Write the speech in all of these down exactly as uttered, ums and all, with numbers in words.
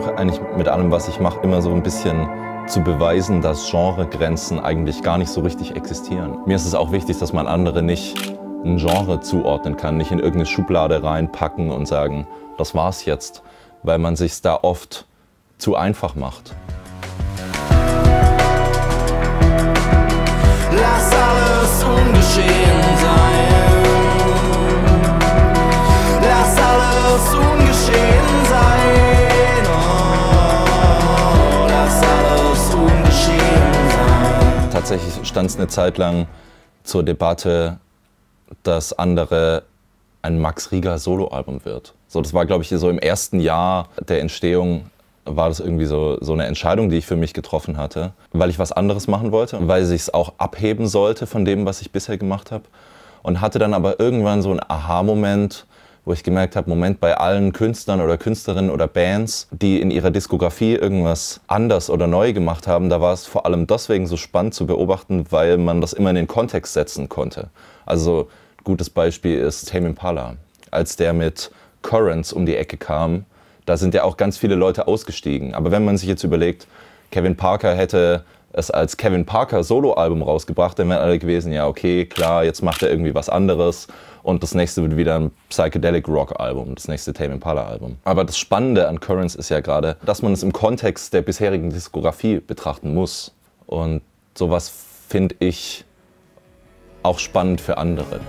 versuche eigentlich mit allem, was ich mache, immer so ein bisschen zu beweisen, dass Genregrenzen eigentlich gar nicht so richtig existieren. Mir ist es auch wichtig, dass man andere nicht ein Genre zuordnen kann, nicht in irgendeine Schublade reinpacken und sagen, das war's jetzt, weil man sich's da oft zu einfach macht. Lass alles ungeschehen sein. Lass alles ungeschehen sein. Oh, lass alles ungeschehen sein. Tatsächlich stand es eine Zeit lang zur Debatte, dass Andere ein Max Rieger Soloalbum wird. So, das war, glaube ich, so im ersten Jahr der Entstehung war das irgendwie so, so eine Entscheidung, die ich für mich getroffen hatte, weil ich was anderes machen wollte, weil ich es auch abheben sollte von dem, was ich bisher gemacht habe. Und hatte dann aber irgendwann so einen Aha-Moment, wo ich gemerkt habe, Moment, bei allen Künstlern oder Künstlerinnen oder Bands, die in ihrer Diskografie irgendwas anders oder neu gemacht haben, da war es vor allem deswegen so spannend zu beobachten, weil man das immer in den Kontext setzen konnte. Also ein gutes Beispiel ist Tame Impala. Als der mit Currents um die Ecke kam, da sind ja auch ganz viele Leute ausgestiegen. Aber wenn man sich jetzt überlegt, Kevin Parker hätte es als Kevin Parker Soloalbum rausgebracht, dann wären alle gewesen, ja okay, klar, jetzt macht er irgendwie was anderes und das nächste wird wieder ein Psychedelic Rock Album, das nächste Tame Impala Album. Aber das Spannende an Currents ist ja gerade, dass man es im Kontext der bisherigen Diskografie betrachten muss. Und sowas finde ich auch spannend für andere.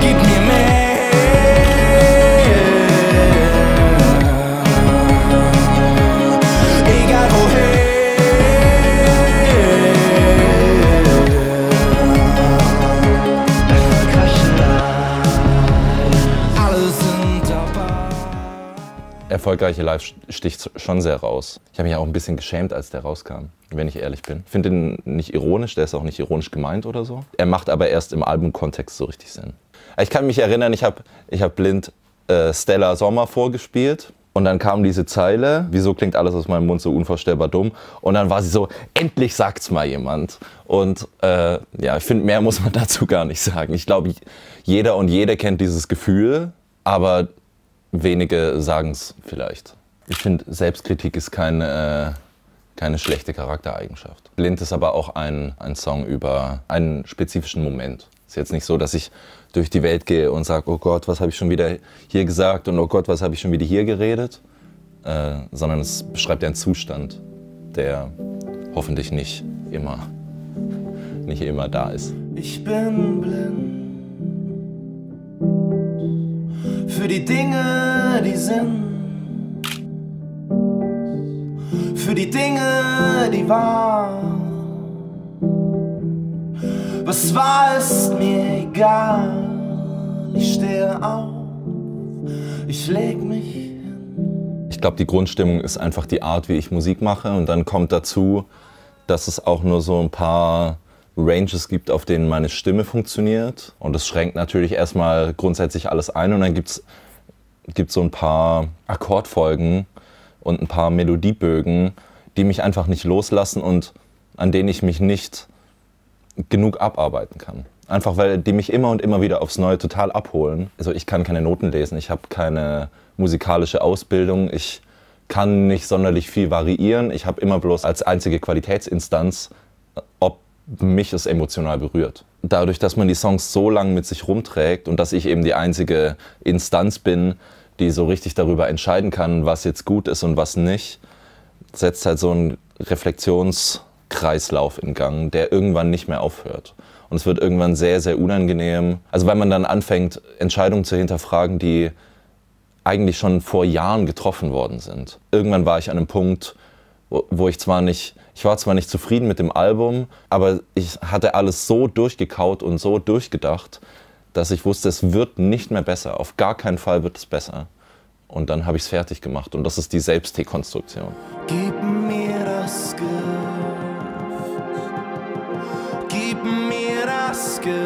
Gib mir mehr. Erfolgreiche Live sticht schon sehr raus. Ich habe mich auch ein bisschen geschämt, als der rauskam, wenn ich ehrlich bin. Ich finde den nicht ironisch, der ist auch nicht ironisch gemeint oder so. Er macht aber erst im Albumkontext so richtig Sinn. Ich kann mich erinnern, ich habe ich hab blind äh, Stella Sommer vorgespielt und dann kam diese Zeile, wieso klingt alles aus meinem Mund so unvorstellbar dumm? Und dann war sie so, endlich sagt's mal jemand. Und äh, ja, ich finde, mehr muss man dazu gar nicht sagen. Ich glaube, jeder und jede kennt dieses Gefühl, aber wenige sagen es vielleicht. Ich finde, Selbstkritik ist keine, äh, keine schlechte Charaktereigenschaft. Blind ist aber auch ein, ein Song über einen spezifischen Moment. Ist jetzt nicht so, dass ich durch die Welt gehe und sage, oh Gott, was habe ich schon wieder hier gesagt und oh Gott, was habe ich schon wieder hier geredet, äh, sondern es beschreibt einen Zustand, der hoffentlich nicht immer, nicht immer da ist. Ich bin blind für die Dinge, die sind, für die Dinge, die waren. Was war, ist mir egal. Ich stehe auf, ich leg mich hin. Ich glaube, die Grundstimmung ist einfach die Art, wie ich Musik mache. Und dann kommt dazu, dass es auch nur so ein paar Ranges gibt, auf denen meine Stimme funktioniert. Und das schränkt natürlich erstmal grundsätzlich alles ein. Und dann gibt es so ein paar Akkordfolgen und ein paar Melodiebögen, die mich einfach nicht loslassen und an denen ich mich nicht genug abarbeiten kann. Einfach weil die mich immer und immer wieder aufs Neue total abholen. Also ich kann keine Noten lesen, ich habe keine musikalische Ausbildung, ich kann nicht sonderlich viel variieren. Ich habe immer bloß als einzige Qualitätsinstanz, ob mich ist emotional berührt. Dadurch, dass man die Songs so lange mit sich rumträgt und dass ich eben die einzige Instanz bin, die so richtig darüber entscheiden kann, was jetzt gut ist und was nicht, setzt halt so einen Reflexionskreislauf in Gang, der irgendwann nicht mehr aufhört. Und es wird irgendwann sehr, sehr unangenehm. Also weil man dann anfängt, Entscheidungen zu hinterfragen, die eigentlich schon vor Jahren getroffen worden sind. Irgendwann war ich an einem Punkt, wo ich zwar nicht, ich war zwar nicht zufrieden mit dem Album, aber ich hatte alles so durchgekaut und so durchgedacht, dass ich wusste, es wird nicht mehr besser. Auf gar keinen Fall wird es besser. Und dann habe ich es fertig gemacht. Und das ist die Selbstdekonstruktion. Gib mir das Gift. Gib mir das Gift.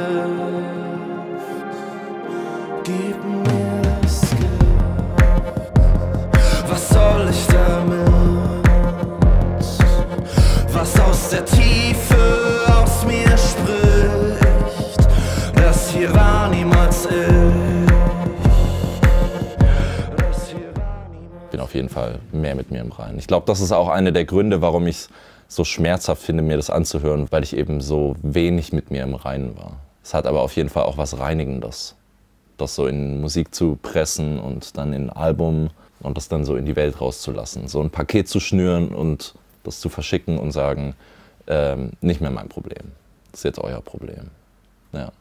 Gib mir das Gift. Was soll ich damit? Was aus der Tiefe aus mir spricht, das hier war niemals ich. Ich bin auch auf jeden Fall mehr mit mir im Reinen. Ich glaube, das ist auch einer der Gründe, warum ich es so schmerzhaft finde, mir das anzuhören, weil ich eben so wenig mit mir im Reinen war. Es hat aber auf jeden Fall auch was Reinigendes, das so in Musik zu pressen und dann in ein Album und das dann so in die Welt rauszulassen. So ein Paket zu schnüren und das zu verschicken und sagen, ähm, nicht mehr mein Problem, das ist jetzt euer Problem. Ja.